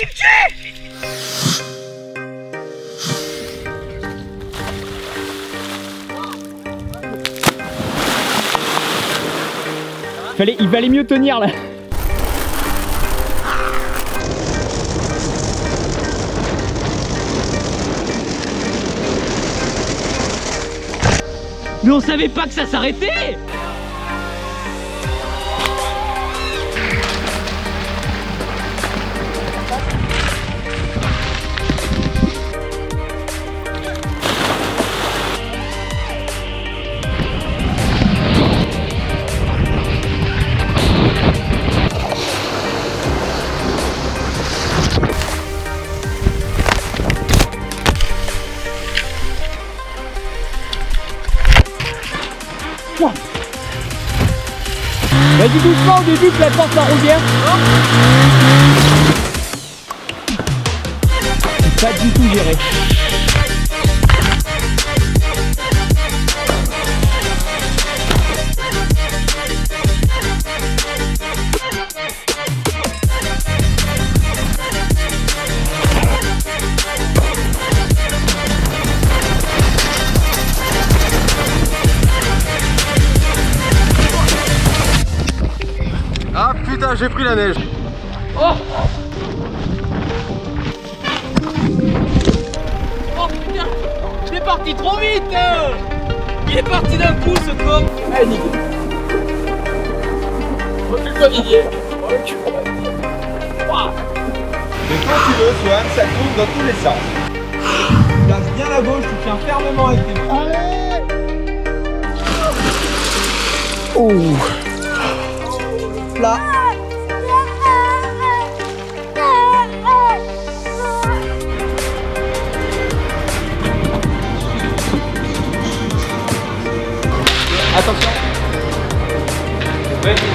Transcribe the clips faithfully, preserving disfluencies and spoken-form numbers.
il me tue. Fallait, il valait mieux tenir là. Mais on savait pas que ça s'arrêtait. Vas-y doucement au début, que la porte la roulière. Pas du tout géré. J'ai pris la neige. Oh, oh putain, il est parti trop vite. Hein, il est parti d'un coup ce corps. Allez, Nico. Recule-toi, Olivier. Recule-toi. Mais quand tu veux, Swan, ça tourne dans tous les sens. Tu places bien la gauche, tu tiens fermement avec tes mains. Allez. Oh là. Attention. Ouais. Ouais.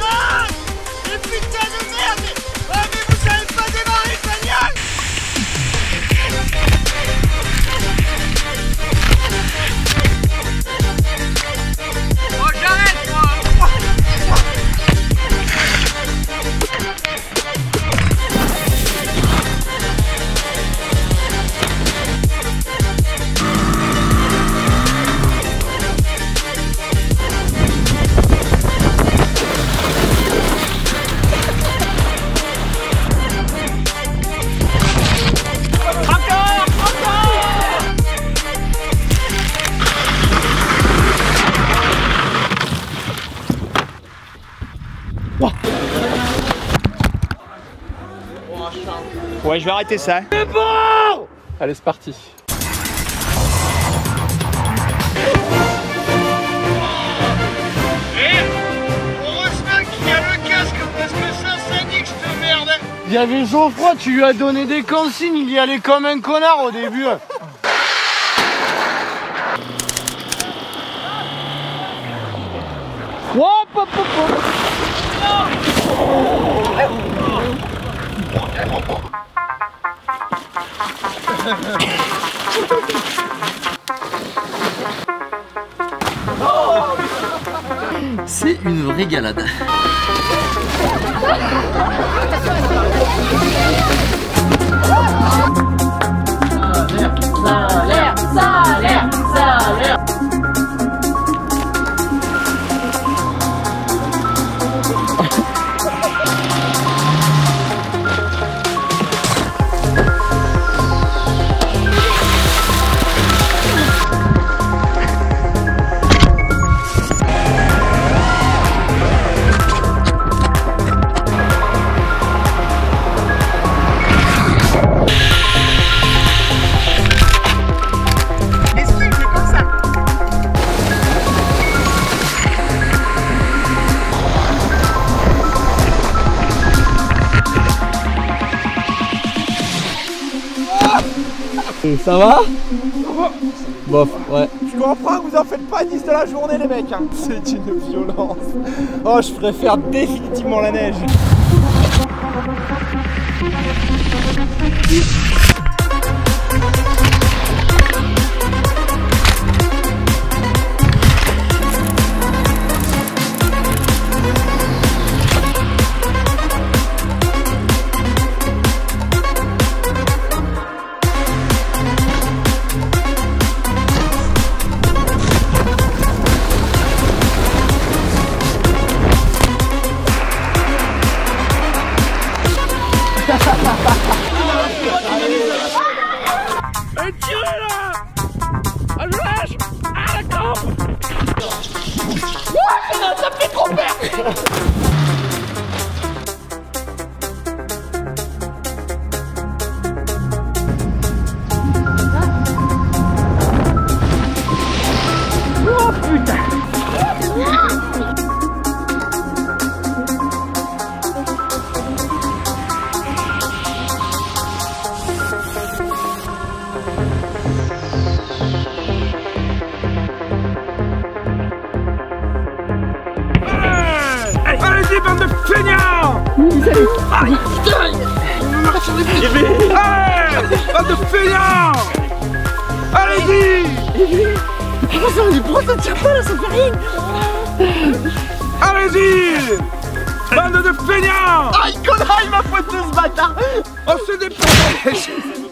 Ah, mais putain de merde. Ah, mais vous savez pas démarrer le bagnole. Ouais, je vais arrêter ça. C'est bon! Allez, c'est parti. Hé! On ressent qu'il y a le casque parce que ça, ça nique cette merde. Il y avait Geoffroy, tu lui as donné des consignes, il y allait comme un connard au début. Hop, hop, hop, hop. C'est une vraie galade. Ça va? Bof, ouais. Je comprends que vous en faites pas dix de la journée, les mecs, hein. C'est une violence. Oh, je préfère définitivement la neige. Allez-y! Bande de feignants! Aïe, ah, il connaît, il m'a fouetté ce bâtard! Oh, c'est des